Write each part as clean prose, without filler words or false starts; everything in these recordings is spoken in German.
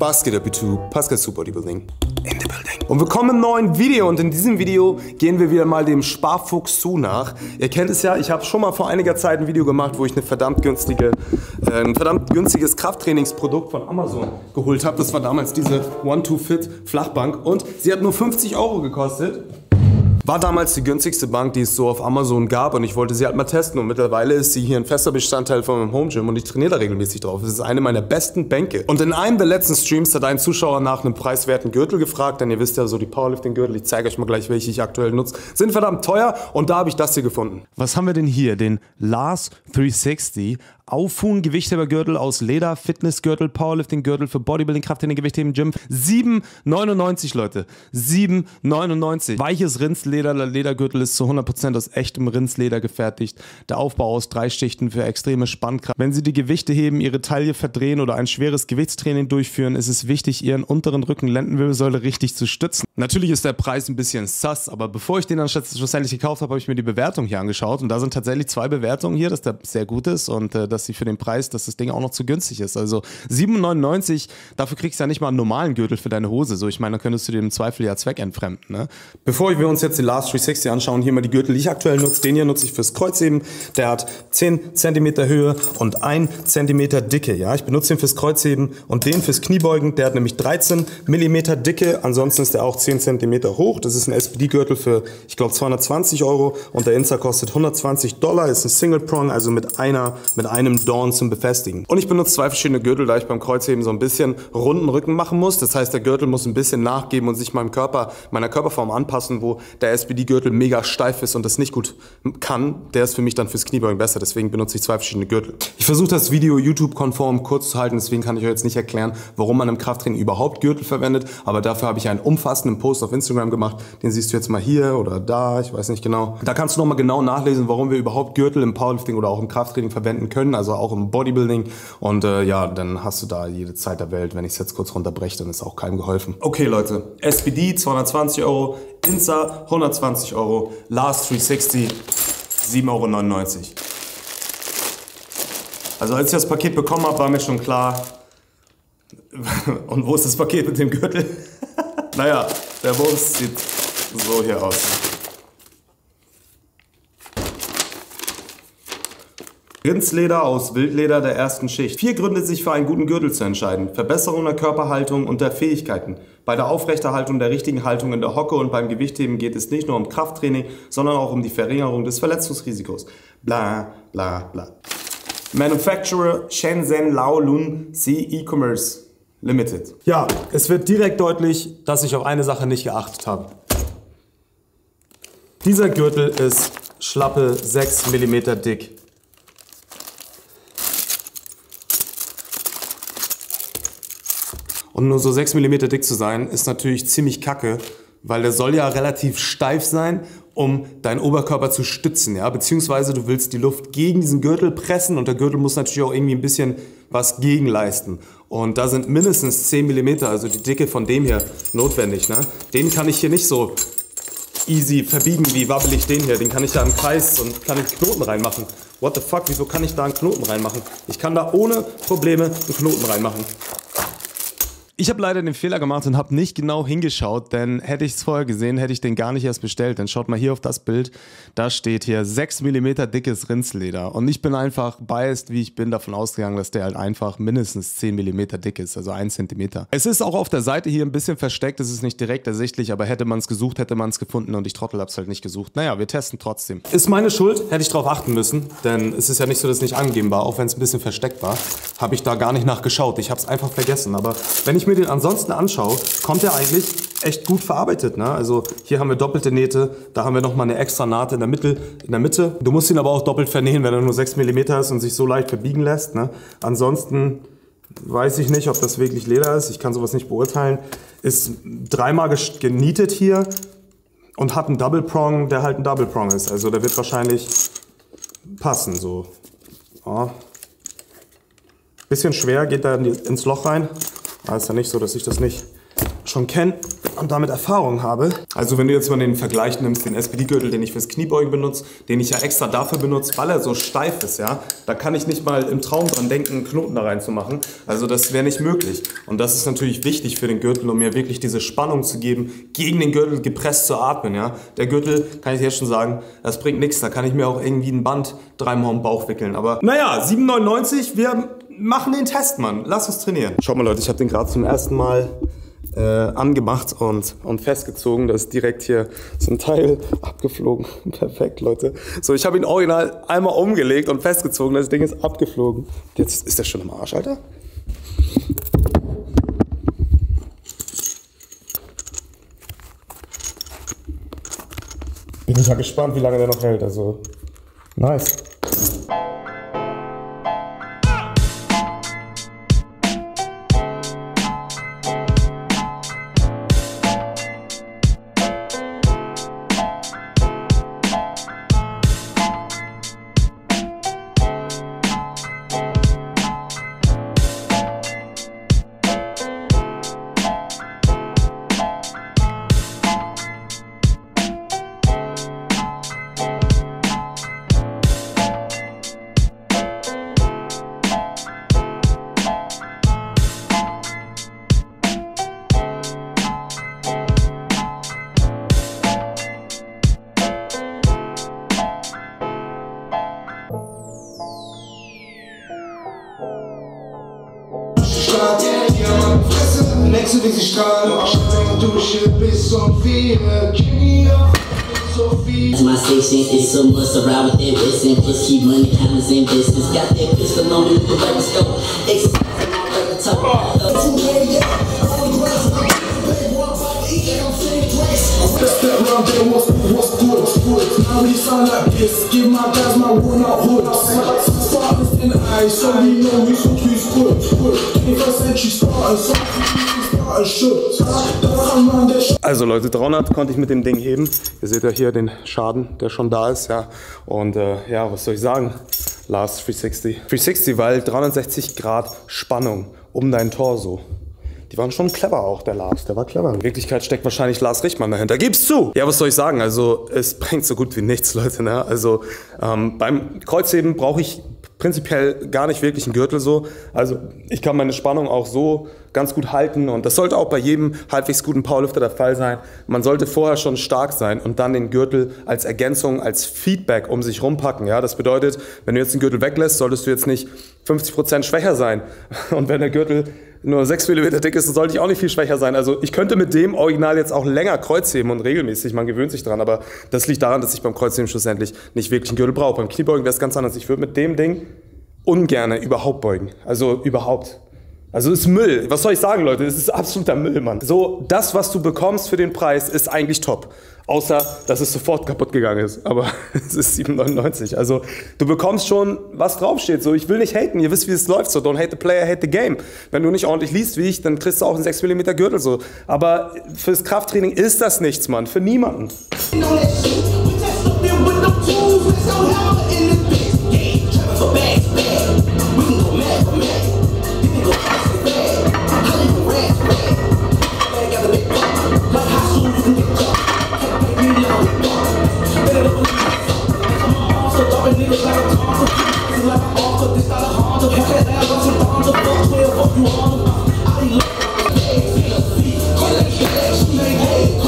Basket Up YouTube, Pascal Super Bodybuilding. In the building. Und willkommen im neuen Video. Und in diesem Video gehen wir wieder mal dem Sparfuchs zu nach. Ihr kennt es ja, ich habe schon mal vor einiger Zeit ein Video gemacht, wo ich eine ein verdammt günstiges Krafttrainingsprodukt von Amazon geholt habe. Das war damals diese One-To-Fit-Flachbank. Und sie hat nur 50 Euro gekostet. War damals die günstigste Bank, die es so auf Amazon gab, und ich wollte sie halt mal testen, und mittlerweile ist sie hier ein fester Bestandteil von meinem Home Gym und ich trainiere da regelmäßig drauf. Es ist eine meiner besten Bänke. Und in einem der letzten Streams hat ein Zuschauer nach einem preiswerten Gürtel gefragt, denn ihr wisst ja, so die Powerlifting-Gürtel, ich zeige euch mal gleich, welche ich aktuell nutze, sind verdammt teuer, und da habe ich das hier gefunden. Was haben wir denn hier? Den Last 360 Aufhuhn Gewichthebergürtel aus Leder, Fitnessgürtel, Powerlifting-Gürtel für Bodybuilding, Krafttraining, Gewichtheben, Gym. 7,99 Leute. 7,99. Weiches Rindsleder. Der Ledergürtel ist zu 100% aus echtem Rindsleder gefertigt. Der Aufbau aus 3 Schichten für extreme Spannkraft. Wenn Sie die Gewichte heben, Ihre Taille verdrehen oder ein schweres Gewichtstraining durchführen, ist es wichtig, Ihren unteren Rücken, Lendenwirbelsäule richtig zu stützen. Natürlich ist der Preis ein bisschen sass, aber bevor ich den dann schlussendlich gekauft habe, habe ich mir die Bewertung hier angeschaut, und da sind tatsächlich 2 Bewertungen hier, dass der sehr gut ist und dass sie für den Preis, dass das Ding auch noch zu günstig ist. Also 7,99, dafür kriegst du ja nicht mal einen normalen Gürtel für deine Hose. So, ich meine, dann könntest du dir im Zweifel ja zweckentfremden, ne? Bevor wir uns jetzt die Last 360 anschauen, hier mal die Gürtel, die ich aktuell nutze. Den hier nutze ich fürs Kreuzheben. Der hat 10 cm Höhe und 1 cm Dicke. Ja, ich benutze den fürs Kreuzheben und den fürs Kniebeugen. Der hat nämlich 13 mm Dicke. Ansonsten ist der auch 10 cm hoch. Das ist ein SPD-Gürtel für, ich glaube, 220 Euro. Und der Inzer kostet $120. Ist ein Single Prong, also mit einem Dorn zum Befestigen. Und ich benutze 2 verschiedene Gürtel, da ich beim Kreuzheben so ein bisschen runden Rücken machen muss. Das heißt, der Gürtel muss ein bisschen nachgeben und sich meinem Körper, meiner Körperform anpassen, wo der SPD-Gürtel mega steif ist und das nicht gut kann. Der ist für mich dann fürs Kniebeugen besser. Deswegen benutze ich 2 verschiedene Gürtel. Ich versuche das Video YouTube-konform kurz zu halten. Deswegen kann ich euch jetzt nicht erklären, warum man im Krafttraining überhaupt Gürtel verwendet. Aber dafür habe ich einen umfassenden Post auf Instagram gemacht. Den siehst du jetzt mal hier oder da. Ich weiß nicht genau. Da kannst du nochmal genau nachlesen, warum wir überhaupt Gürtel im Powerlifting oder auch im Krafttraining verwenden können. Also auch im Bodybuilding, und ja, dann hast du da jede Zeit der Welt. Wenn ich es jetzt kurz runterbreche, dann ist auch keinem geholfen. Okay Leute, SPD 220 Euro, Inzer 120 Euro, Last 360 7,99 Euro. Also als ich das Paket bekommen habe, war mir schon klar, und wo ist das Paket mit dem Gürtel? Naja, der Bums sieht so hier aus. Rindsleder aus Wildleder der ersten Schicht. 4 Gründe, sich für einen guten Gürtel zu entscheiden. Verbesserung der Körperhaltung und der Fähigkeiten. Bei der Aufrechterhaltung der richtigen Haltung in der Hocke und beim Gewichtheben geht es nicht nur um Krafttraining, sondern auch um die Verringerung des Verletzungsrisikos. Bla, bla, bla. Manufacturer Shenzhen Laolun C. E-Commerce Limited. Ja, es wird direkt deutlich, dass ich auf eine Sache nicht geachtet habe. Dieser Gürtel ist schlappe 6 mm dick. Und nur so 6 mm dick zu sein, ist natürlich ziemlich kacke, weil der soll ja relativ steif sein, um deinen Oberkörper zu stützen, ja, beziehungsweise du willst die Luft gegen diesen Gürtel pressen, und der Gürtel muss natürlich auch irgendwie ein bisschen was gegenleisten. Und da sind mindestens 10 mm, also die Dicke von dem hier, notwendig, ne? Den kann ich hier nicht so easy verbiegen, wie wabbelig den hier. Den kann ich da im Kreis und kann einen Knoten reinmachen. What the fuck, wieso kann ich da einen Knoten reinmachen? Ich kann da ohne Probleme einen Knoten reinmachen. Ich habe leider den Fehler gemacht und habe nicht genau hingeschaut, denn hätte ich es vorher gesehen, hätte ich den gar nicht erst bestellt. Dann schaut mal hier auf das Bild, da steht hier 6 mm dickes Rindsleder, und ich bin einfach biased, wie ich bin, davon ausgegangen, dass der halt einfach mindestens 10 mm dick ist, also 1 cm. Es ist auch auf der Seite hier ein bisschen versteckt, es ist nicht direkt ersichtlich, aber hätte man es gesucht, hätte man es gefunden, und ich Trottel hab's halt nicht gesucht. Naja, wir testen trotzdem. Ist meine Schuld, hätte ich drauf achten müssen, denn es ist ja nicht so, dass es nicht angegeben war, auch wenn es ein bisschen versteckt war, habe ich da gar nicht nachgeschaut, ich habe es einfach vergessen, aber wenn ich mir den ansonsten anschaue, kommt er eigentlich echt gut verarbeitet, ne? Also hier haben wir doppelte Nähte, da haben wir nochmal eine extra Naht in der Mitte. Du musst ihn aber auch doppelt vernähen, wenn er nur 6 mm ist und sich so leicht verbiegen lässt, ne? Ansonsten weiß ich nicht, ob das wirklich Leder ist, ich kann sowas nicht beurteilen. Ist 3-mal genietet hier und hat einen Double Prong, der halt ein Double Prong ist. Also der wird wahrscheinlich passen, so. Ja. Bisschen schwer, geht da ins Loch rein. Ist ja nicht so, dass ich das nicht schon kenne und damit Erfahrung habe. Also wenn du jetzt mal den Vergleich nimmst, den SPD-Gürtel, den ich fürs Kniebeugen benutze, den ich ja extra dafür benutze, weil er so steif ist, ja, da kann ich nicht mal im Traum dran denken, einen Knoten da reinzumachen. Also das wäre nicht möglich. Und das ist natürlich wichtig für den Gürtel, um mir wirklich diese Spannung zu geben, gegen den Gürtel gepresst zu atmen, ja. Der Gürtel, kann ich jetzt schon sagen, das bringt nichts. Da kann ich mir auch irgendwie ein Band dreimal im Bauch wickeln. Aber naja, 7,99, wir machen den Test, Mann. Lass uns trainieren. Schaut mal, Leute, ich habe den gerade zum ersten Mal angemacht und festgezogen. Da ist direkt hier so ein Teil abgeflogen. Perfekt, Leute. So, ich habe ihn original einmal umgelegt und festgezogen. Das Ding ist abgeflogen. Jetzt ist der schon im Arsch, Alter. Ich bin mal gespannt, wie lange der noch hält. Also, nice. Also Leute, 300 konnte ich mit dem Ding heben. Ihr seht ja hier den Schaden, der schon da ist, ja. Und ja, was soll ich sagen? Last 360. 360, weil 360 Grad Spannung um deinen Torso. Die waren schon clever auch, der Lars. Der war clever. In Wirklichkeit steckt wahrscheinlich Lars Richtmann dahinter. Gib's zu! Ja, was soll ich sagen? Also, es bringt so gut wie nichts, Leute, ne? Also, beim Kreuzheben brauche ich prinzipiell gar nicht wirklich einen Gürtel so. Also, ich kann meine Spannung auch so ganz gut halten. Und das sollte auch bei jedem halbwegs guten Powerlifter der Fall sein. Man sollte vorher schon stark sein und dann den Gürtel als Ergänzung, als Feedback um sich rumpacken, ja? Das bedeutet, wenn du jetzt den Gürtel weglässt, solltest du jetzt nicht 50% schwächer sein. Und wenn der Gürtel nur 6 mm dick ist, dann sollte ich auch nicht viel schwächer sein. Also ich könnte mit dem Original jetzt auch länger kreuzheben und regelmäßig, man gewöhnt sich dran, aber das liegt daran, dass ich beim Kreuzheben schlussendlich nicht wirklich einen Gürtel brauche. Beim Kniebeugen wäre es ganz anders. Ich würde mit dem Ding ungerne überhaupt beugen. Also überhaupt. Also es ist Müll. Was soll ich sagen, Leute? Es ist absoluter Müll, Mann. So, das, was du bekommst für den Preis, ist eigentlich top. Außer, dass es sofort kaputt gegangen ist. Aber es ist 7,99. Also, du bekommst schon, was draufsteht. So, ich will nicht haten. Ihr wisst, wie es läuft. So, don't hate the player, hate the game. Wenn du nicht ordentlich liest wie ich, dann kriegst du auch einen 6 mm Gürtel. So. Aber fürs Krafttraining ist das nichts, Mann. Für niemanden.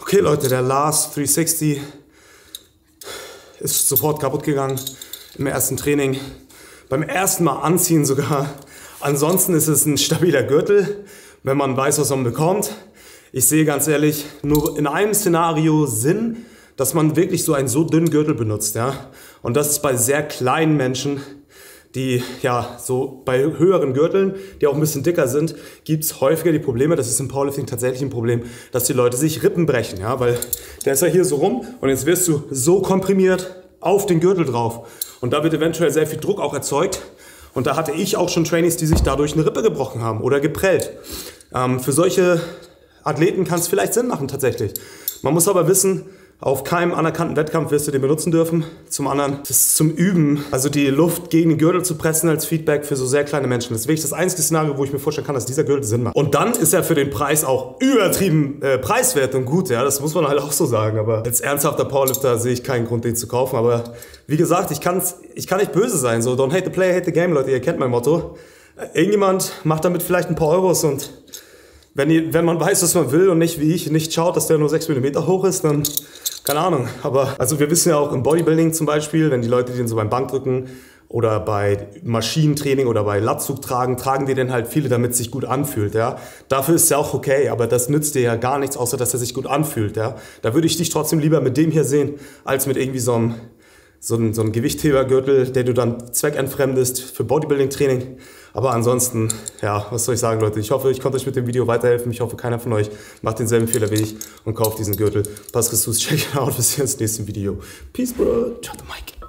Okay Leute, der Last 360 ist sofort kaputt gegangen im ersten Training, beim ersten Mal anziehen sogar. Ansonsten ist es ein stabiler Gürtel, wenn man weiß, was man bekommt. Ich sehe ganz ehrlich nur in einem Szenario Sinn, dass man wirklich so einen so dünnen Gürtel benutzt, ja. Und das ist bei sehr kleinen Menschen, die ja so bei höheren Gürteln, die auch ein bisschen dicker sind, gibt es häufiger die Probleme, das ist im Powerlifting tatsächlich ein Problem, dass die Leute sich Rippen brechen, ja, weil der ist ja hier so rum und jetzt wirst du so komprimiert auf den Gürtel drauf und da wird eventuell sehr viel Druck auch erzeugt und da hatte ich auch schon Trainees, die sich dadurch eine Rippe gebrochen haben oder geprellt. Für solche Athleten kann es vielleicht Sinn machen tatsächlich. Man muss aber wissen, Auf keinem anerkannten Wettkampf wirst du den benutzen dürfen. Zum anderen, das ist zum Üben, also die Luft gegen den Gürtel zu pressen als Feedback für so sehr kleine Menschen. Das ist wirklich das einzige Szenario, wo ich mir vorstellen kann, dass dieser Gürtel Sinn macht. Und dann ist er für den Preis auch übertrieben preiswert und gut, ja, das muss man halt auch so sagen. Aber als ernsthafter Powerlifter sehe ich keinen Grund, den zu kaufen. Aber wie gesagt, ich kann nicht böse sein. So, don't hate the player, hate the game, Leute, ihr kennt mein Motto. Irgendjemand macht damit vielleicht ein paar Euros und wenn man weiß, was man will und nicht wie ich, nicht schaut, dass der nur 6 mm hoch ist, dann keine Ahnung. Aber also wir wissen ja auch im Bodybuilding zum Beispiel, wenn die Leute den so beim Bankdrücken oder bei Maschinentraining oder bei Latzug tragen, tragen die den halt viele, damit es sich gut anfühlt. Ja? Dafür ist ja auch okay, aber das nützt dir ja gar nichts, außer dass er sich gut anfühlt. Ja? Da würde ich dich trotzdem lieber mit dem hier sehen, als mit irgendwie so einem Gewichthebergürtel, der du dann zweckentfremdest für Bodybuilding-Training. Aber ansonsten, ja, was soll ich sagen, Leute? Ich hoffe, ich konnte euch mit dem Video weiterhelfen. Ich hoffe, keiner von euch macht denselben Fehler wie ich und kauft diesen Gürtel. Passt, check it out. Bis hier ins nächste Video. Peace, bro. Drop the mic.